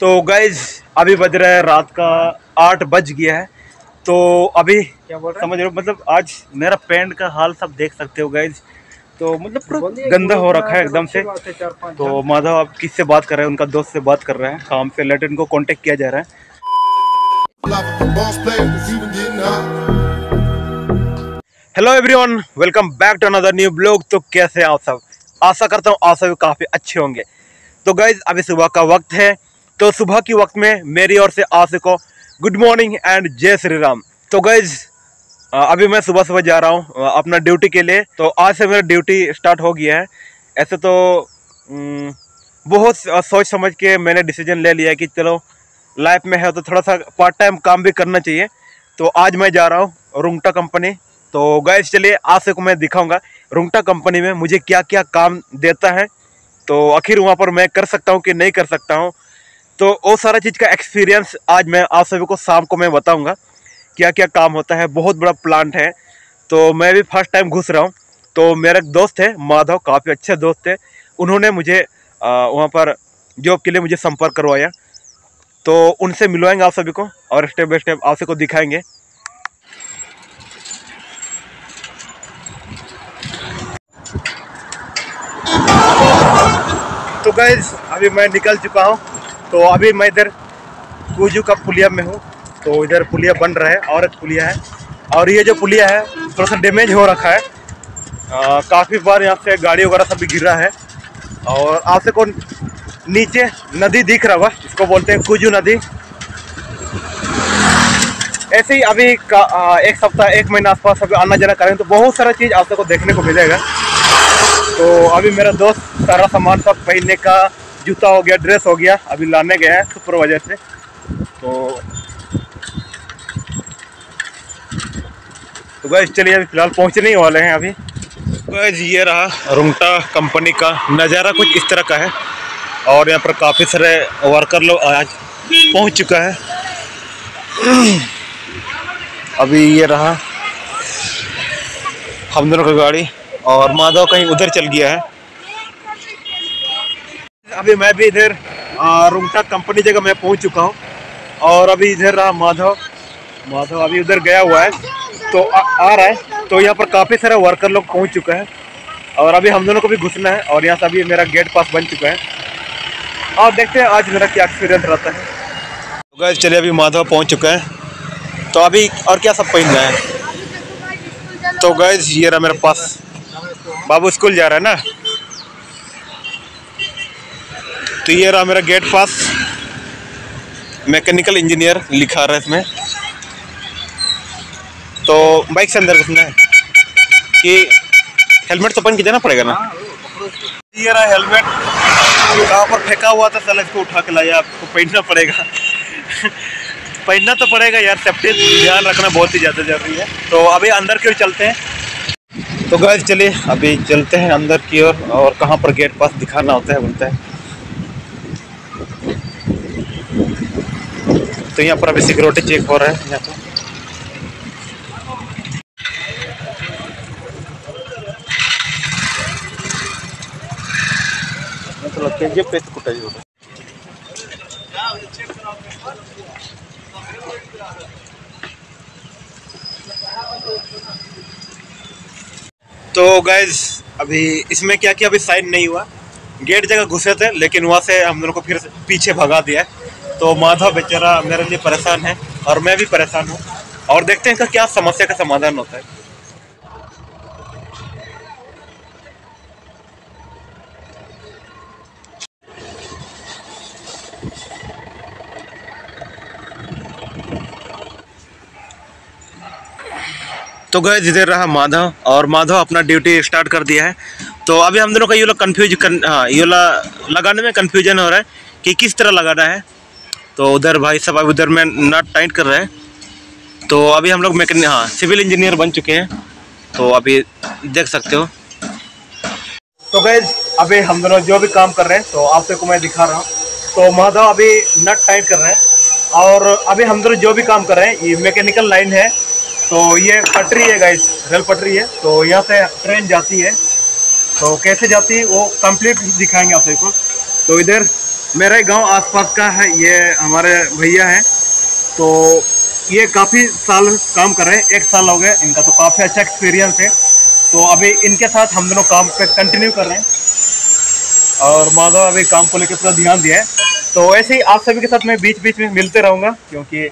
तो गाइज अभी बज रहा है रात का 8 बज गया है। तो अभी क्या बोल रहे समझ रहे हो, मतलब आज मेरा पैंट का हाल सब देख सकते हो गाइज। तो मतलब गंदा हो रखा है एकदम से। तो माधव आप किससे बात कर रहे हैं? उनका दोस्त से बात कर रहे हैं, काम से रिलेटेड उनको कांटेक्ट किया जा रहा है। Hello everyone, welcome back to another new blog. तो कैसे हैं आप सब? आशा करता हूँ आप सब काफ़ी अच्छे होंगे। तो गाइज अभी सुबह का वक्त है, तो सुबह के वक्त में मेरी ओर से आप सबको गुड मॉर्निंग एंड जय श्री राम। तो गाइज अभी मैं सुबह सुबह जा रहा हूँ अपना ड्यूटी के लिए। तो आज से मेरा ड्यूटी स्टार्ट हो गया है। ऐसे तो बहुत सोच समझ के मैंने डिसीजन ले लिया है कि चलो लाइफ में है तो थोड़ा सा पार्ट टाइम काम भी करना चाहिए। तो आज मैं जा रहा हूँ रुंगटा कंपनी। तो गाइस चलिए आज से को मैं दिखाऊंगा रुंगटा कंपनी में मुझे क्या क्या काम देता है, तो आखिर वहाँ पर मैं कर सकता हूँ कि नहीं कर सकता हूँ। तो वो सारा चीज़ का एक्सपीरियंस आज मैं आप सभी को शाम को मैं बताऊँगा क्या क्या काम होता है। बहुत बड़ा प्लांट है, तो मैं भी फर्स्ट टाइम घुस रहा हूँ। तो मेरा एक दोस्त है माधव, काफ़ी अच्छे दोस्त है, उन्होंने मुझे वहाँ पर जॉब के लिए मुझे संपर्क करवाया। तो उनसे मिलवाएंगे आप सभी को और स्टेप बाय स्टेप आप सबको दिखाएंगे। तो गाइज अभी मैं निकल चुका हूँ। तो अभी मैं इधर कुजू का पुलिया में हूँ। तो इधर पुलिया बन रहा है और एक पुलिया है, और ये जो पुलिया है थोड़ा सा डैमेज हो रखा है। काफ़ी बार यहाँ से गाड़ी वगैरह सब भी गिरा है। और आपसे को नीचे नदी दिख रहा हुआ, इसको बोलते हैं कुजू नदी। ऐसे ही अभी एक सप्ताह 1 महीना आसपास अभी आना जाना करें तो बहुत सारा चीज़ आप सबको देखने को मिलेगा। तो अभी मेरा दोस्त सारा सामान सब पहनने का, जूता हो गया, ड्रेस हो गया, अभी लाने गया है सुपरवाइजर से। तो गाइस चलिए अभी फिलहाल पहुँचने ही वाले हैं। अभी गाइस ये रहा रुंगटा कंपनी का नज़ारा, कुछ इस तरह का है। और यहाँ पर काफ़ी सारे वर्कर लोग आज पहुँच चुका है। अभी ये रहा हम दोनों की गाड़ी, और माधव कहीं उधर चल गया है। अभी मैं भी इधर रुंगटा कंपनी जगह मैं पहुँच चुका हूँ, और अभी इधर रहा माधव अभी उधर गया हुआ है तो आ रहा है। तो यहाँ पर काफ़ी सारा वर्कर लोग पहुँच चुका है, और अभी हम दोनों को भी घुसना है। और यहाँ से अभी मेरा गेट पास बन चुका है, और देखते हैं आज मेरा क्या एक्सपीरियंस रहता है। तो गाइस चलिए अभी माधव पहुँच चुका है। तो अभी और क्या सब पहन रहे हैं। तो गाइस ये रहा मेरे पास, बाबू स्कूल जा रहा है ना। तो ये रहा मेरा गेट पास, मैकेनिकल इंजीनियर लिखा रहा है इसमें। तो बाइक से अंदर घुसना है कि हेलमेट तो पहन के जाना पड़ेगा ना। ये रहा हेलमेट, कहाँ पर फेंका हुआ था साला, इसको उठा के लाया। आपको पहनना पड़ेगा पहनना तो पड़ेगा यार, सेफ्टी ध्यान रखना बहुत ही ज़्यादा ज़रूरी है। तो अभी अंदर की ओर चलते हैं। तो गाइस चलिए अभी चलते हैं अंदर की ओर, और कहाँ पर गेट पास दिखाना होता है बोलते हैं। तो यहाँ पर अभी सिक्योरिटी चेक हो रहा है यहाँ पर। तो गाइज अभी इसमें क्या कि अभी साइन नहीं हुआ, गेट जगह घुसे थे लेकिन वहाँ से हम लोगों को फिर पीछे भगा दिया। तो माधव बेचारा मेरे लिए परेशान है, और मैं भी परेशान हूँ, और देखते हैं इसका क्या समस्या का समाधान होता है। तो गाइस इधर रहा माधव, और माधव अपना ड्यूटी स्टार्ट कर दिया है। तो अभी हम दोनों का ये लोग लगाने में कन्फ्यूजन हो रहा है कि किस तरह लगाना है। तो उधर भाई साहब अभी उधर में नट टाइट कर रहे हैं। तो अभी हम लोग सिविल इंजीनियर बन चुके हैं, तो अभी देख सकते हो। तो गाइस अभी हम दोनों जो भी काम कर रहे हैं तो आप सबको मैं दिखा रहा हूँ। तो माधव अभी नट टाइट कर रहे हैं, और अभी हम दोनों जो भी काम कर रहे हैं ये मैकेनिकल लाइन है। तो ये पटरी है गाइस, रेल पटरी है। तो यहाँ से ट्रेन जाती है, तो कैसे जाती है वो कंप्लीट दिखाएंगे आप सबको। तो इधर मेरा गांव आसपास का है, ये हमारे भैया हैं, तो ये काफ़ी साल काम कर रहे हैं, 1 साल हो गए, इनका तो काफ़ी अच्छा एक्सपीरियंस है। तो अभी इनके साथ हम दोनों काम पे कंटिन्यू कर रहे हैं और माधव अभी काम को लेकर पूरा ध्यान दिया है। तो ऐसे ही आप सभी के साथ मैं बीच बीच में मिलते रहूँगा, क्योंकि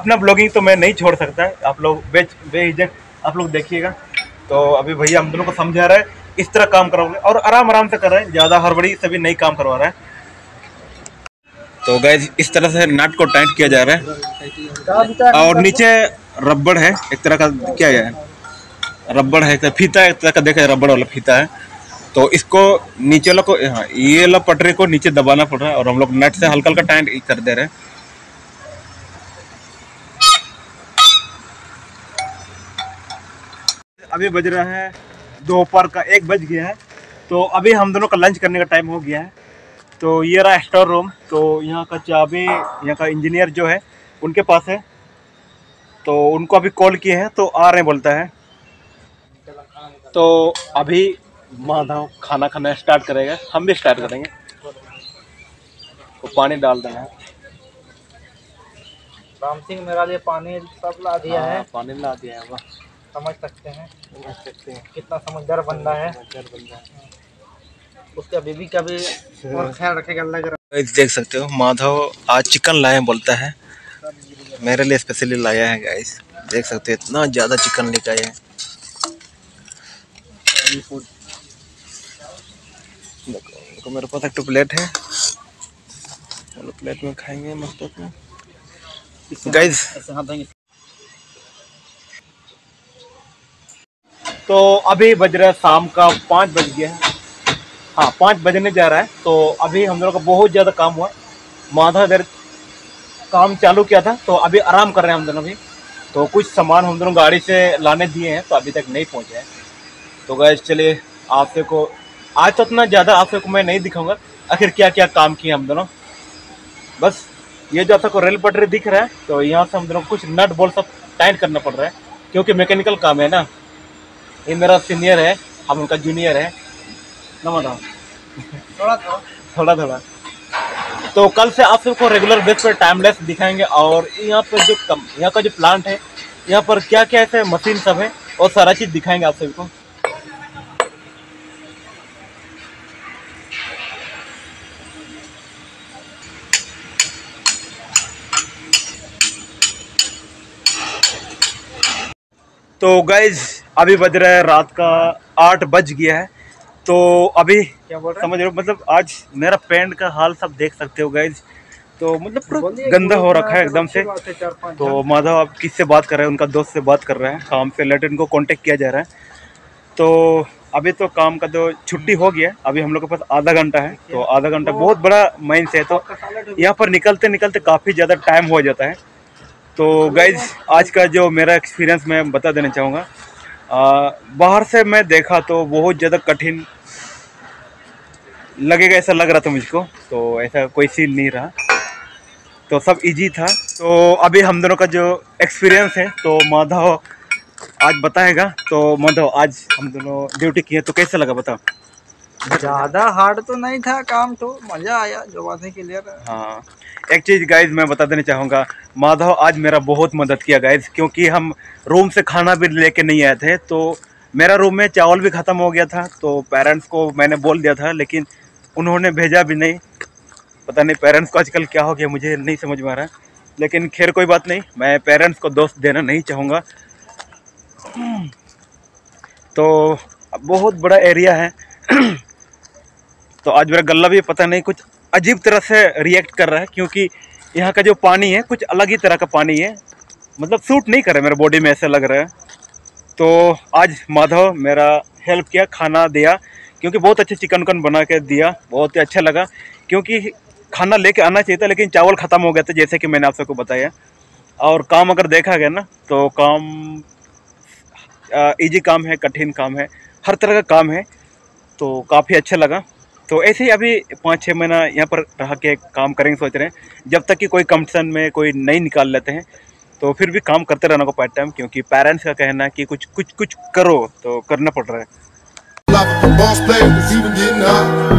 अपना ब्लॉगिंग तो मैं नहीं छोड़ सकता। आप लोग बेहिजक आप लोग देखिएगा। तो अभी भैया हम दोनों को समझा रहा है, इस तरह काम कराओगे और आराम आराम से कर रहे हैं, ज़्यादा हड़बड़ी सभी नहीं काम करवा रहा है। तो गाइस इस तरह से नट को टाइट किया जा रहा है और नीचे रबड़ है, एक तरह का क्या है, रबड़ है, एक फीता, एक तरह का देखा है, रबड़ वाला फीता है। तो इसको नीचे वाला को, हाँ, ये वाला पटरी को नीचे दबाना पड़ रहा है और हम लोग नट से हल्का हल्का टाइट कर दे रहे हैं। अभी बज रहा है दोपहर का 1 बज गया है। तो अभी हम दोनों का लंच करने का टाइम हो गया है। तो ये रहा स्टोर रूम, तो यहाँ का चाबी यहाँ का इंजीनियर जो है उनके पास है, तो उनको अभी कॉल किए हैं, तो आ रहे बोलता है। तो अभी माधव खाना खाना स्टार्ट करेगा, हम भी स्टार्ट करेंगे। तो पानी डाल देना है, राम सिंह मेरा लिए पानी सब ला दिया है, पानी ला दिया है। वाह, समझ सकते हैं, कितना समझदार बंदा है। उसका बीबी का भी और ख्याल रखेगा, अलग देख सकते हो। माधव आज चिकन लाए बोलता है, मेरे लिए स्पेशली लाया है। गाइस देख सकते हो, इतना ज़्यादा चिकन लेके आया है। देखो मेरे पास एक प्लेट है, प्लेट में खाएंगे मस्त। गाइस तो अभी बज रहा है शाम का 5 बज गया है, हाँ 5 बजने जा रहा है। तो अभी हम लोगों का बहुत ज़्यादा काम हुआ, माधव इधर काम चालू किया था, तो अभी आराम कर रहे हैं हम दोनों भी। तो कुछ सामान हम दोनों गाड़ी से लाने दिए हैं, तो अभी तक नहीं पहुंचे हैं। तो गाइस चलिए आप को आज तो इतना ज़्यादा आप को मैं नहीं दिखाऊंगा, आखिर क्या क्या काम किए हम दोनों। बस ये जो आपको रेल पटरी दिख रहा है, तो यहाँ से हम दोनों कुछ नट बोल्ट सब टाइट करना पड़ रहा है, क्योंकि मैकेनिकल काम है ना। ये मेरा सीनियर है, हम उनका जूनियर है ना माधव, थोड़ा थोड़ा। तो कल से आप सबको रेगुलर बेस पर टाइमलेस दिखाएंगे। और यहाँ पर जो यहाँ का जो प्लांट है, यहाँ पर क्या क्या ऐसे मशीन सब है और सारा चीज़ दिखाएंगे आप सबको। तो गाइज अभी बज रहा है रात का 8 बज गया है। तो अभी क्या बोल रहे समझ रहे हो, मतलब आज मेरा पैंट का हाल सब देख सकते हो गाइज। तो मतलब पूरा गंदा हो रखा है एकदम से। तो माधव आप किससे बात कर रहे हैं, उनका दोस्त से बात कर रहे हैं, काम से रिलेटेड उनको कॉन्टेक्ट किया जा रहा है। तो अभी तो काम का तो छुट्टी हो गया, अभी हम लोग के पास आधा घंटा है। तो आधा घंटा बहुत बड़ा माइंस है, तो यहाँ पर निकलते निकलते काफ़ी ज़्यादा टाइम हो जाता है। तो गाइज आज का जो मेरा एक्सपीरियंस मैं बता देना चाहूँगा, बाहर से मैं देखा तो बहुत ज़्यादा कठिन लगेगा ऐसा लग रहा था मुझको, तो ऐसा कोई सीन नहीं रहा, तो सब इजी था। तो अभी हम दोनों का जो एक्सपीरियंस है, तो माधव आज बताएगा। तो माधव आज हम दोनों ड्यूटी किए, तो कैसा लगा बताओ? ज़्यादा हार्ड तो नहीं था काम, तो मज़ा आया जो बातें क्लियर है। हाँ एक चीज़ गाइज मैं बता देना चाहूँगा, माधव आज मेरा बहुत मदद किया गाइज, क्योंकि हम रूम से खाना भी लेके नहीं आए थे। तो मेरा रूम में चावल भी ख़त्म हो गया था, तो पेरेंट्स को मैंने बोल दिया था, लेकिन उन्होंने भेजा भी नहीं। पता नहीं पेरेंट्स को आजकल क्या हो गया, मुझे नहीं समझ में आ रहा, लेकिन खैर कोई बात नहीं, मैं पेरेंट्स को दोष देना नहीं चाहूँगा। तो बहुत बड़ा एरिया है। तो आज मेरा गला भी पता नहीं कुछ अजीब तरह से रिएक्ट कर रहा है, क्योंकि यहाँ का जो पानी है कुछ अलग ही तरह का पानी है, मतलब सूट नहीं कर रहा है मेरे बॉडी में, ऐसा लग रहा है। तो आज माधव मेरा हेल्प किया, खाना दिया, क्योंकि बहुत अच्छे चिकन उकन बना के दिया, बहुत ही अच्छा लगा, क्योंकि खाना लेके आना चाहिए था, लेकिन चावल ख़त्म हो गया था जैसे कि मैंने आप सबको बताया। और काम अगर देखा गया ना, तो काम ईजी काम है, कठिन काम है, हर तरह का काम है, तो काफ़ी अच्छा लगा। तो ऐसे ही अभी 5-6 महीना यहाँ पर रह के काम करेंगे सोच रहे हैं, जब तक कि कोई कंपटीशन में कोई नहीं निकाल लेते हैं। तो फिर भी काम करते रहना को पार्ट टाइम, क्योंकि पेरेंट्स का कहना है कि कुछ कुछ कुछ करो, तो करना पड़ रहा है।